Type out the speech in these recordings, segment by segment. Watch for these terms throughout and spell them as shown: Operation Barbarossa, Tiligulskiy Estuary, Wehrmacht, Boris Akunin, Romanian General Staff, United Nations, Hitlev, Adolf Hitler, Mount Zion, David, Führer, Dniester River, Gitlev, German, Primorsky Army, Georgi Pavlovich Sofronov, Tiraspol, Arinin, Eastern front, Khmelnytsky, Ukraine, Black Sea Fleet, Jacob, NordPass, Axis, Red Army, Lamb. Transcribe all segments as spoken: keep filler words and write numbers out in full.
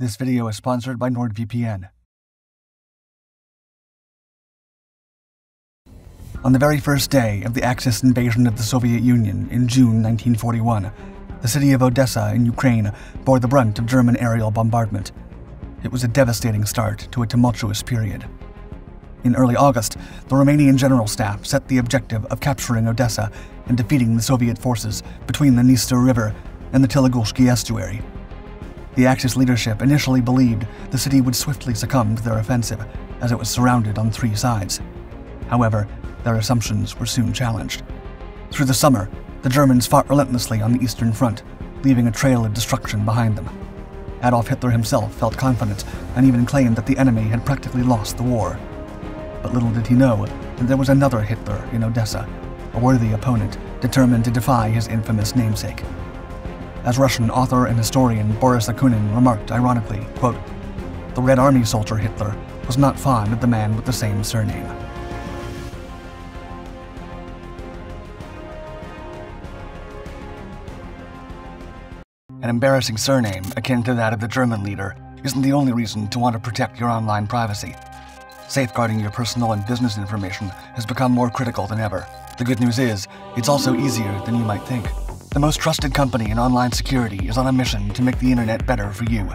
This video is sponsored by NordVPN. On the very first day of the Axis invasion of the Soviet Union in June nineteen forty-one, the city of Odessa in Ukraine bore the brunt of German aerial bombardment. It was a devastating start to a tumultuous period. In early August, the Romanian General Staff set the objective of capturing Odessa and defeating the Soviet forces between the Dniester River and the Tiligulskiy Estuary. The Axis leadership initially believed the city would swiftly succumb to their offensive, as it was surrounded on three sides. However, their assumptions were soon challenged. Through the summer, the Germans fought relentlessly on the Eastern front, leaving a trail of destruction behind them. Adolf Hitler himself felt confident and even claimed that the enemy had practically lost the war. But little did he know that there was another Hitler in Odessa, a worthy opponent determined to defy his infamous namesake. As Russian author and historian Boris Akunin remarked ironically, quote, "The Red Army soldier Hitler was not fond of the man with the same surname." An embarrassing surname, akin to that of the German leader, isn't the only reason to want to protect your online privacy. Safeguarding your personal and business information has become more critical than ever. The good news is, it's also easier than you might think. The most trusted company in online security is on a mission to make the internet better for you.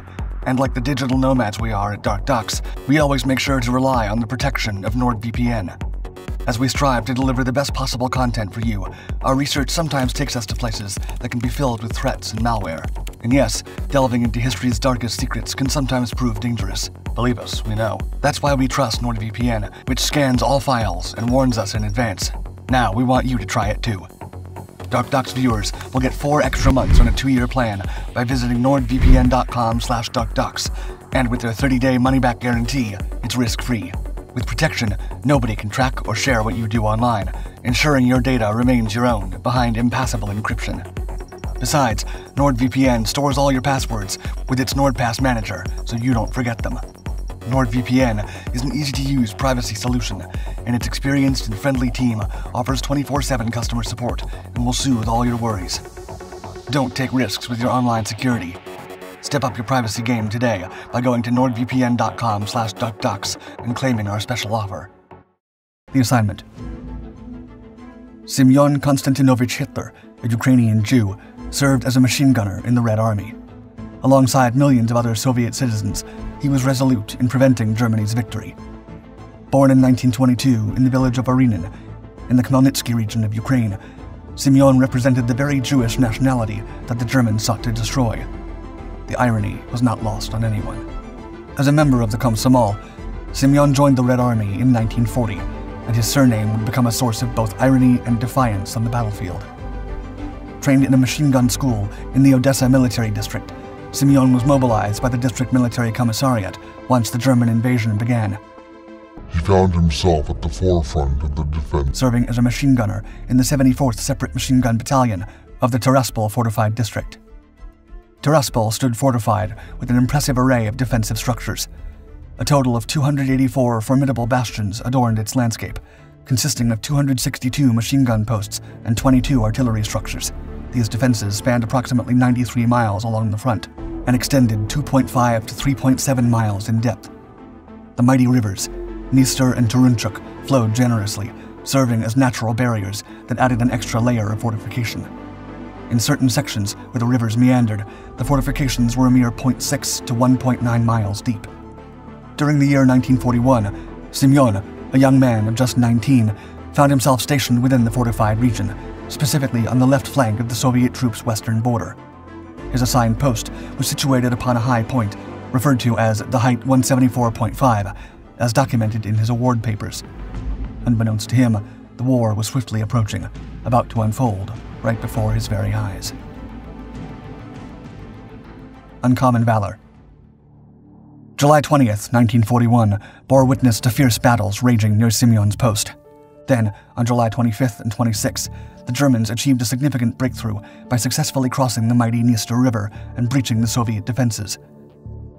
And like the digital nomads we are at Dark Docs, we always make sure to rely on the protection of NordVPN. As we strive to deliver the best possible content for you, our research sometimes takes us to places that can be filled with threats and malware. And yes, delving into history's darkest secrets can sometimes prove dangerous. Believe us, we know. That's why we trust NordVPN, which scans all files and warns us in advance. Now we want you to try it too. Dark Docs viewers will get four extra months on a two-year plan by visiting nord v p n dot com slash dark docs, and with their thirty-day money-back guarantee, it's risk-free. With protection, nobody can track or share what you do online, ensuring your data remains your own behind impassable encryption. Besides, NordVPN stores all your passwords with its NordPass manager, so you don't forget them. NordVPN is an easy-to-use privacy solution, and its experienced and friendly team offers twenty-four seven customer support and will soothe all your worries. Don't take risks with your online security. Step up your privacy game today by going to nord v p n dot com slash dark docs and claiming our special offer. The assignment. Semyon Konstantinovich Hitler, a Ukrainian Jew, served as a machine gunner in the Red Army. Alongside millions of other Soviet citizens, he was resolute in preventing Germany's victory. Born in nineteen twenty-two in the village of Arinin, in the Khmelnytsky region of Ukraine, Semyon represented the very Jewish nationality that the Germans sought to destroy. The irony was not lost on anyone. As a member of the Komsomol, Semyon joined the Red Army in nineteen forty, and his surname would become a source of both irony and defiance on the battlefield. Trained in a machine gun school in the Odessa military district, Semyon was mobilized by the district military commissariat once the German invasion began. He found himself at the forefront of the defense, serving as a machine gunner in the seventy-fourth Separate Machine Gun Battalion of the Tiraspol Fortified District. Tiraspol stood fortified with an impressive array of defensive structures. A total of two hundred eighty-four formidable bastions adorned its landscape, consisting of two hundred sixty-two machine gun posts and twenty-two artillery structures. These defenses spanned approximately ninety-three miles along the front and extended two point five to three point seven miles in depth. The mighty rivers, Dniester and Turunchuk, flowed generously, serving as natural barriers that added an extra layer of fortification. In certain sections where the rivers meandered, the fortifications were a mere zero point six to one point nine miles deep. During the year nineteen forty-one, Semyon, a young man of just nineteen, found himself stationed within the fortified region, specifically on the left flank of the Soviet troops' western border. His assigned post was situated upon a high point, referred to as the height one seventy-four point five, as documented in his award papers. Unbeknownst to him, the war was swiftly approaching, about to unfold right before his very eyes. Uncommon valor. July twentieth, nineteen forty-one, bore witness to fierce battles raging near Semyon's post. Then, on July twenty-fifth and twenty-sixth, the Germans achieved a significant breakthrough by successfully crossing the mighty Dniester River and breaching the Soviet defenses.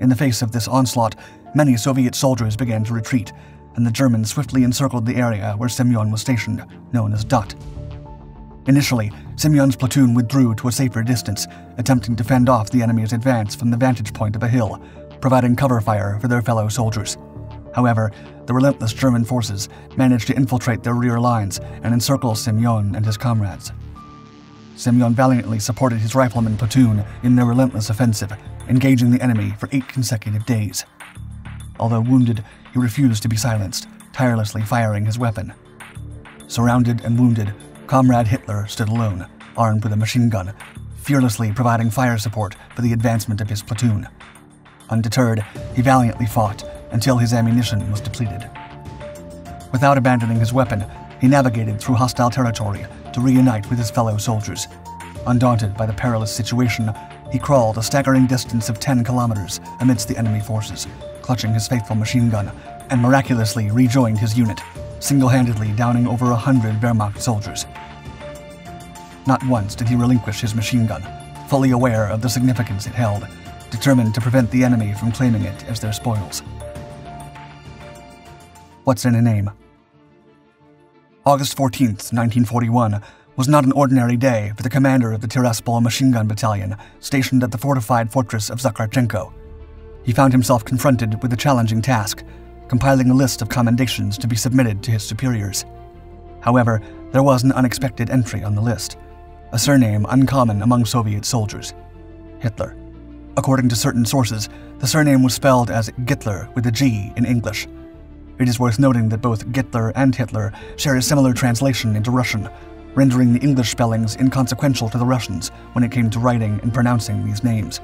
In the face of this onslaught, many Soviet soldiers began to retreat, and the Germans swiftly encircled the area where Semyon was stationed, known as D O T. Initially, Semyon's platoon withdrew to a safer distance, attempting to fend off the enemy's advance from the vantage point of a hill, providing cover fire for their fellow soldiers. However, the relentless German forces managed to infiltrate their rear lines and encircle Semyon and his comrades. Semyon valiantly supported his rifleman platoon in their relentless offensive, engaging the enemy for eight consecutive days. Although wounded, he refused to be silenced, tirelessly firing his weapon. Surrounded and wounded, Comrade Hitler stood alone, armed with a machine gun, fearlessly providing fire support for the advancement of his platoon. Undeterred, he valiantly fought until his ammunition was depleted. Without abandoning his weapon, he navigated through hostile territory to reunite with his fellow soldiers. Undaunted by the perilous situation, he crawled a staggering distance of ten kilometers amidst the enemy forces, clutching his faithful machine gun, and miraculously rejoined his unit, single-handedly downing over a hundred Wehrmacht soldiers. Not once did he relinquish his machine gun, fully aware of the significance it held, determined to prevent the enemy from claiming it as their spoils. What's in a name? August fourteenth, nineteen forty-one, was not an ordinary day for the commander of the Tiraspol machine gun battalion stationed at the fortified fortress of Zakharchenko. He found himself confronted with a challenging task, compiling a list of commendations to be submitted to his superiors. However, there was an unexpected entry on the list, a surname uncommon among Soviet soldiers: Hitler. According to certain sources, the surname was spelled as Gitler with a G in English. It is worth noting that both Gitler and Hitler share a similar translation into Russian, rendering the English spellings inconsequential to the Russians when it came to writing and pronouncing these names.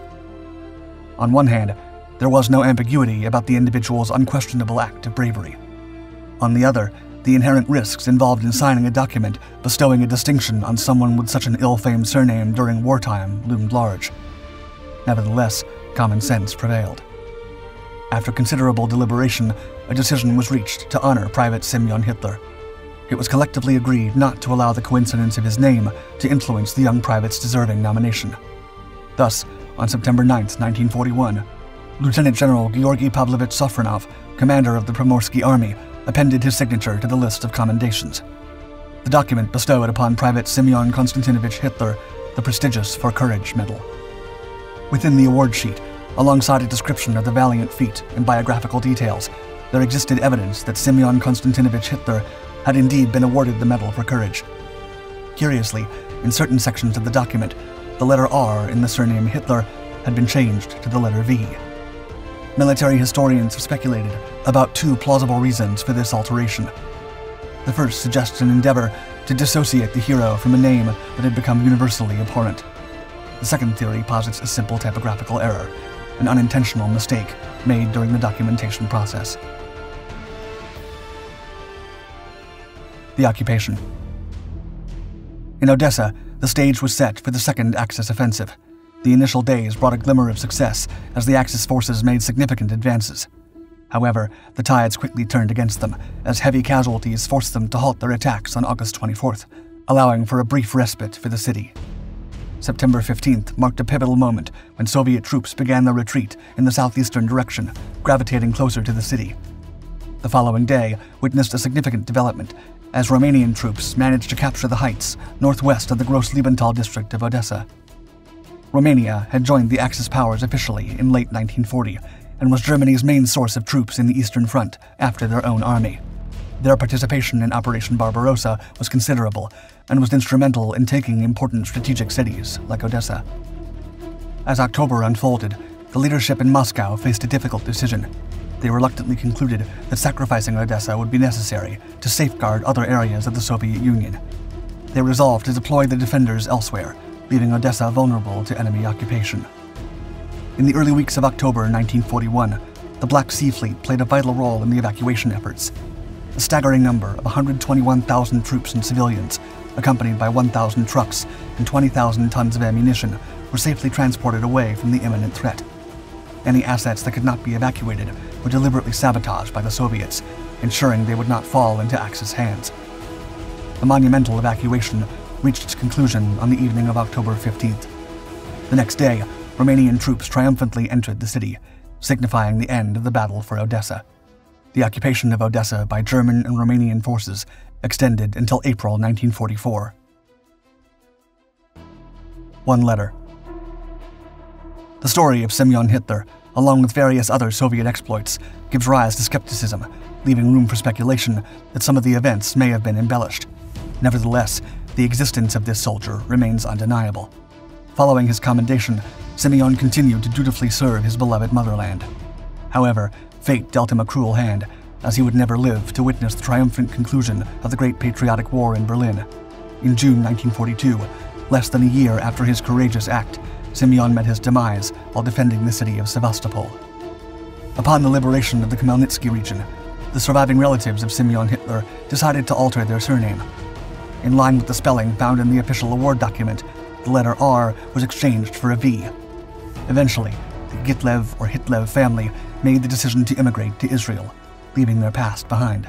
On one hand, there was no ambiguity about the individual's unquestionable act of bravery. On the other, the inherent risks involved in signing a document bestowing a distinction on someone with such an ill-famed surname during wartime loomed large. Nevertheless, common sense prevailed. After considerable deliberation, a decision was reached to honor Private Semyon Hitler. It was collectively agreed not to allow the coincidence of his name to influence the young private's deserving nomination. Thus, on September ninth, nineteen forty-one, Lieutenant General Georgi Pavlovich Sofronov, commander of the Primorsky Army, appended his signature to the list of commendations. The document bestowed upon Private Semyon Konstantinovich Hitler the prestigious For Courage Medal. Within the award sheet, alongside a description of the valiant feat and biographical details, there existed evidence that Semyon Konstantinovich Hitler had indeed been awarded the Medal for Courage. Curiously, in certain sections of the document, the letter R in the surname Hitler had been changed to the letter V. Military historians have speculated about two plausible reasons for this alteration. The first suggests an endeavor to dissociate the hero from a name that had become universally abhorrent. The second theory posits a simple typographical error, an unintentional mistake made during the documentation process. The occupation. In Odessa, the stage was set for the Second Axis offensive. The initial days brought a glimmer of success as the Axis forces made significant advances. However, the tides quickly turned against them, as heavy casualties forced them to halt their attacks on August twenty-fourth, allowing for a brief respite for the city. September fifteenth marked a pivotal moment when Soviet troops began their retreat in the southeastern direction, gravitating closer to the city. The following day witnessed a significant development, as Romanian troops managed to capture the heights northwest of the Gross Liebenthal district of Odessa. Romania had joined the Axis powers officially in late nineteen forty, and was Germany's main source of troops in the Eastern front after their own army. Their participation in Operation Barbarossa was considerable, and was instrumental in taking important strategic cities like Odessa. As October unfolded, the leadership in Moscow faced a difficult decision. They reluctantly concluded that sacrificing Odessa would be necessary to safeguard other areas of the Soviet Union. They resolved to deploy the defenders elsewhere, leaving Odessa vulnerable to enemy occupation. In the early weeks of October nineteen forty-one, the Black Sea Fleet played a vital role in the evacuation efforts. A staggering number of one hundred twenty-one thousand troops and civilians, accompanied by one thousand trucks and twenty thousand tons of ammunition, were safely transported away from the imminent threat. Any assets that could not be evacuated were deliberately sabotaged by the Soviets, ensuring they would not fall into Axis hands. The monumental evacuation reached its conclusion on the evening of October fifteenth. The next day, Romanian troops triumphantly entered the city, signifying the end of the battle for Odessa. The occupation of Odessa by German and Romanian forces extended until April nineteen forty-four. One letter. The story of Semyon Hitler, along with various other Soviet exploits, gives rise to skepticism, leaving room for speculation that some of the events may have been embellished. Nevertheless, the existence of this soldier remains undeniable. Following his commendation, Semyon continued to dutifully serve his beloved motherland. However, fate dealt him a cruel hand, as he would never live to witness the triumphant conclusion of the Great Patriotic War in Berlin. In June nineteen forty-two, less than a year after his courageous act, Semyon met his demise while defending the city of Sevastopol. Upon the liberation of the Khmelnytsky region, the surviving relatives of Semyon Hitler decided to alter their surname. In line with the spelling found in the official award document, the letter R was exchanged for a V. Eventually, the Gitlev or Hitlev family made the decision to immigrate to Israel, leaving their past behind.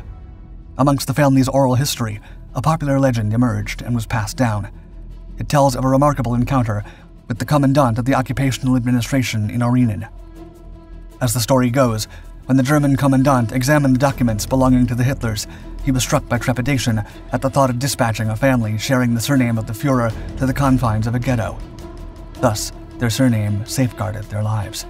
Amongst the family's oral history, a popular legend emerged and was passed down. It tells of a remarkable encounter with the commandant of the occupational administration in Arinin. As the story goes, when the German commandant examined the documents belonging to the Hitlers, he was struck by trepidation at the thought of dispatching a family sharing the surname of the Führer to the confines of a ghetto. Thus, their surname safeguarded their lives.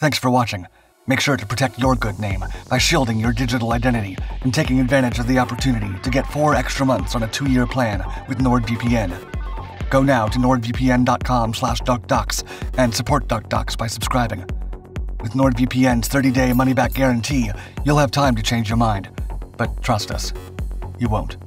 Thanks for watching. Make sure to protect your good name by shielding your digital identity and taking advantage of the opportunity to get four extra months on a two-year plan with NordVPN. Go now to nord v p n dot com slash dark docs and support Dark Docs by subscribing. With NordVPN's thirty-day money-back guarantee, you'll have time to change your mind. But trust us, you won't.